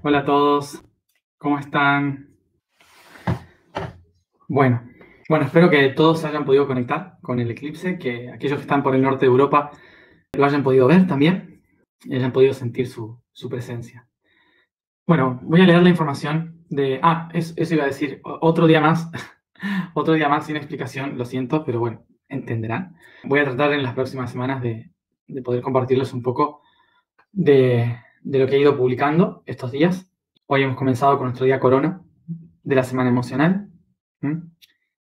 Hola a todos, ¿cómo están? Bueno, espero que todos hayan podido conectar con el eclipse, que aquellos que están por el norte de Europa lo hayan podido ver también y hayan podido sentir su presencia. Bueno, voy a leer la información de... eso iba a decir, otro día más sin explicación, lo siento, pero bueno, entenderán. Voy a tratar en las próximas semanas de poder compartirles un poco de lo que he ido publicando estos días. Hoy hemos comenzado con nuestro día corona de la semana emocional,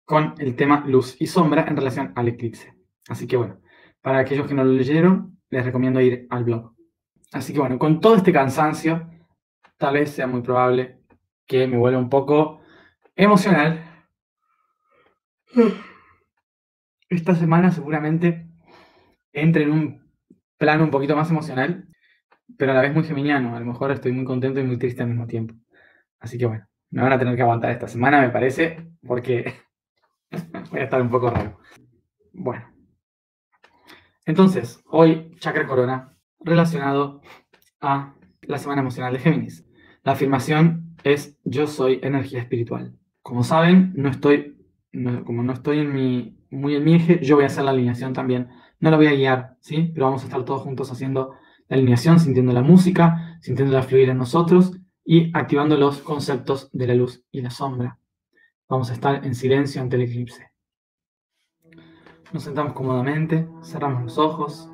con el tema luz y sombra en relación al eclipse. Así que bueno, para aquellos que no lo leyeron, les recomiendo ir al blog. Así que bueno, con todo este cansancio, tal vez sea muy probable que me vuelva un poco emocional. Esta semana seguramente entre en un plano un poquito más emocional, pero a la vez muy geminiano. A lo mejor estoy muy contento y muy triste al mismo tiempo. Así que bueno, me van a tener que aguantar esta semana, me parece, porque voy a estar un poco raro. Bueno, entonces, hoy chakra corona relacionado a la semana emocional de Géminis. La afirmación es: yo soy energía espiritual. Como saben, como no estoy muy en mi eje, yo voy a hacer la alineación también. No la voy a guiar, ¿sí? Pero vamos a estar todos juntos haciendo la alineación, sintiendo la música, sintiéndola fluir en nosotros y activando los conceptos de la luz y la sombra. Vamos a estar en silencio ante el eclipse. Nos sentamos cómodamente, cerramos los ojos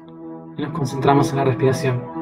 y nos concentramos en la respiración.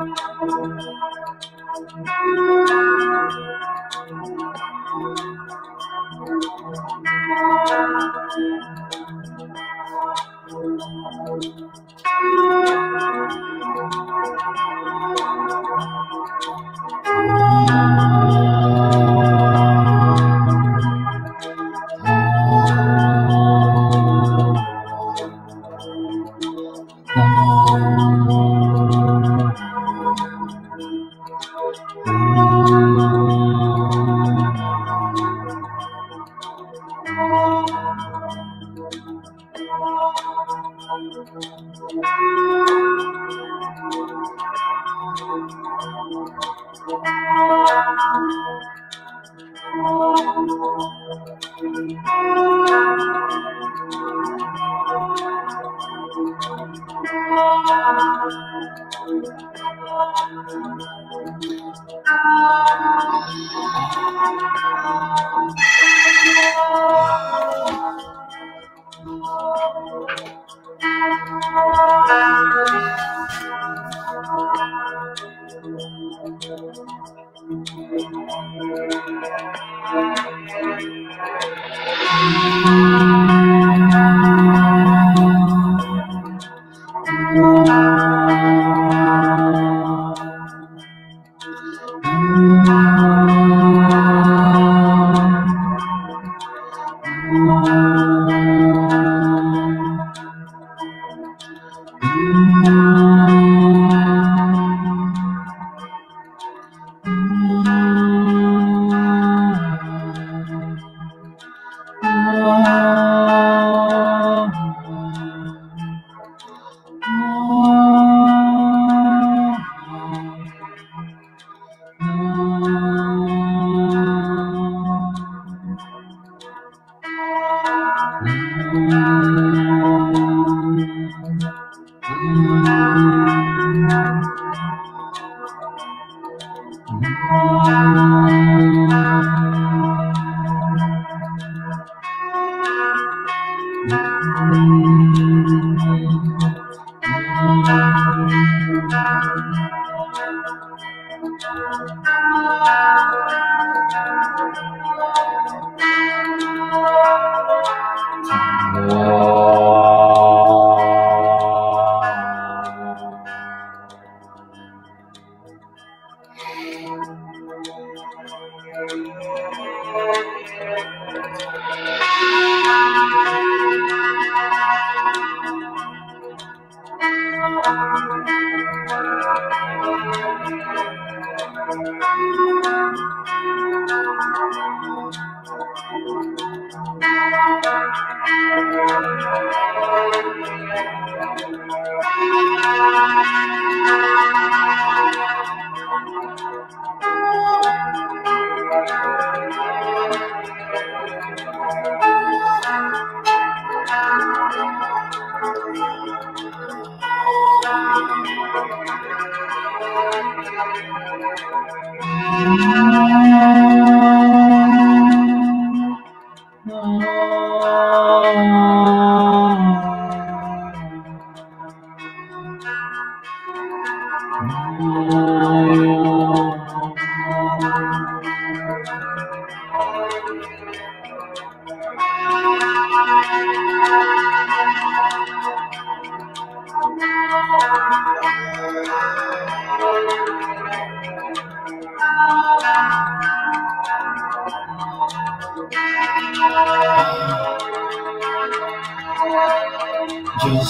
Yo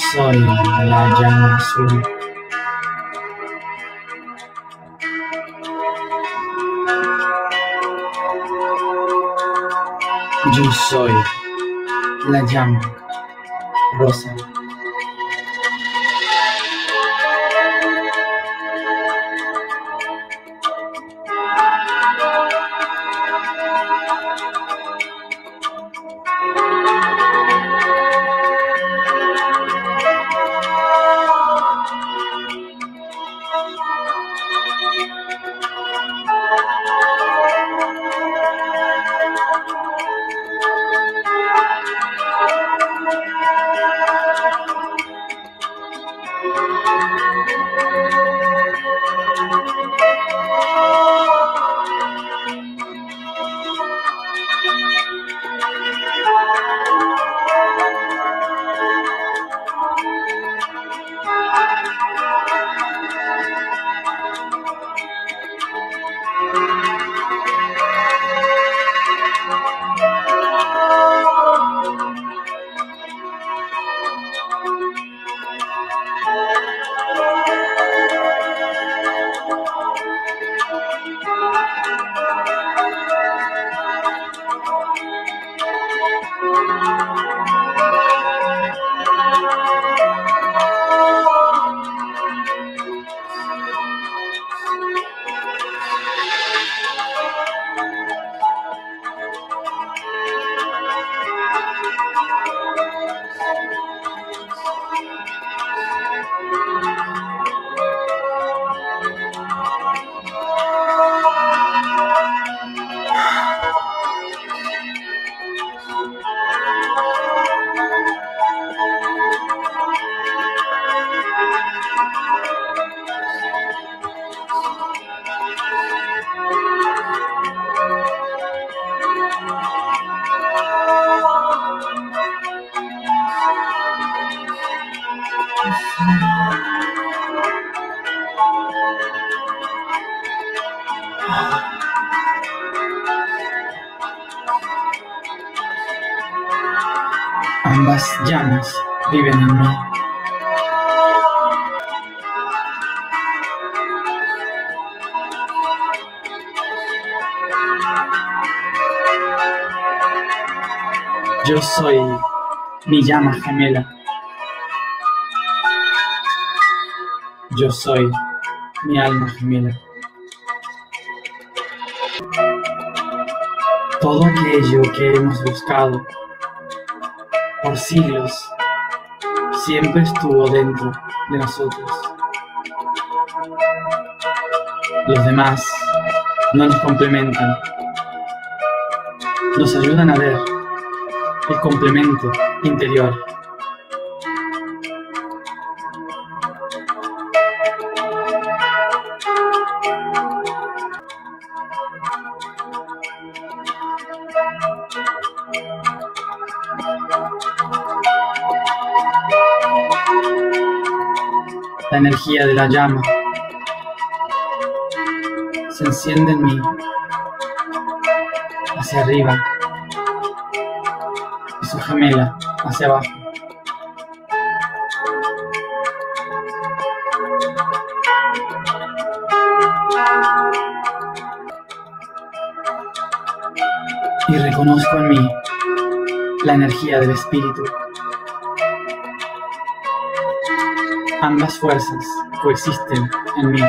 soy la llama azul. Yo soy la llama rosa. Ambas llamas viven en mí. Yo soy mi llama gemela. Yo soy mi alma gemela. Todo aquello que hemos buscado por siglos siempre estuvo dentro de nosotros. Los demás no nos complementan, nos ayudan a ver el complemento interior. La energía de la llama se enciende en mí hacia arriba y su gemela hacia abajo. Y reconozco en mí la energía del espíritu. Ambas fuerzas coexisten en mí.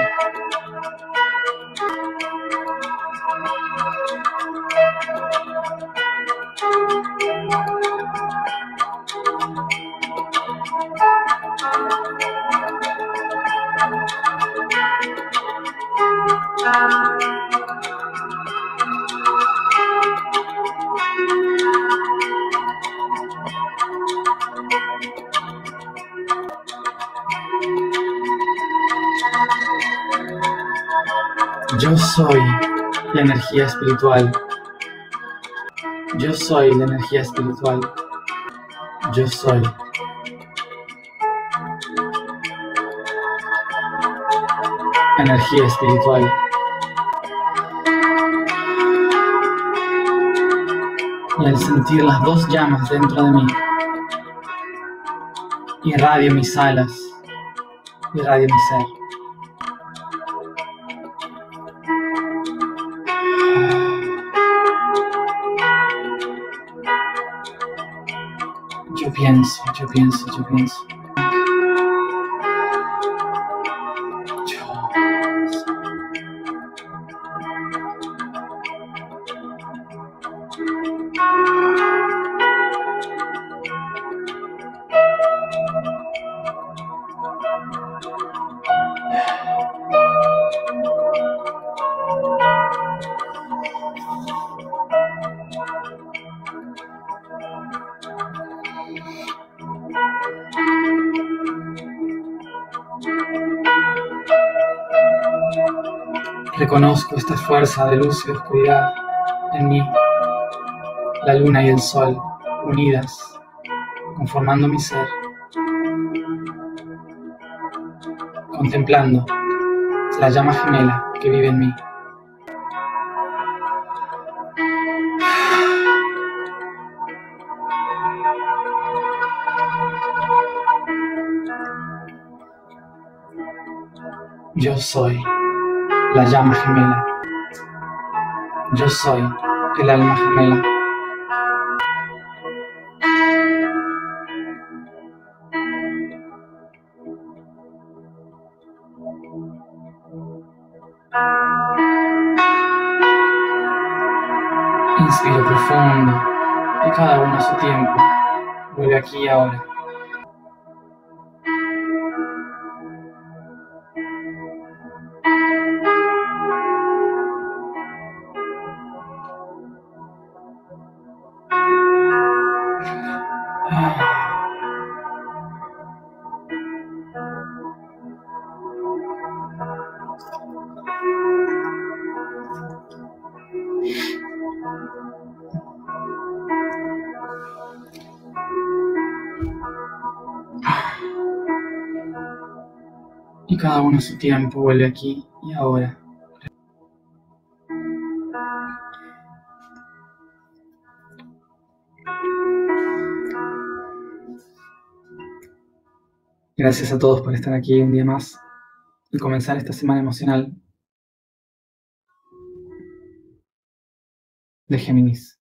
Yo soy la energía espiritual. Yo soy la energía espiritual. Yo soy. Energía espiritual. Y al sentir las dos llamas dentro de mí, irradio mis alas, irradio mi ser. Yo pienso, yo pienso, yo pienso. Reconozco esta fuerza de luz y oscuridad en mí, la luna y el sol unidas, conformando mi ser, contemplando la llama gemela que vive en mí. Yo soy la llama gemela. Yo soy el alma gemela. Inspiro profundo y cada uno a su tiempo vuelve aquí y ahora. Y cada uno a su tiempo vuelve aquí y ahora. Gracias a todos por estar aquí un día más y comenzar esta semana emocional de Géminis.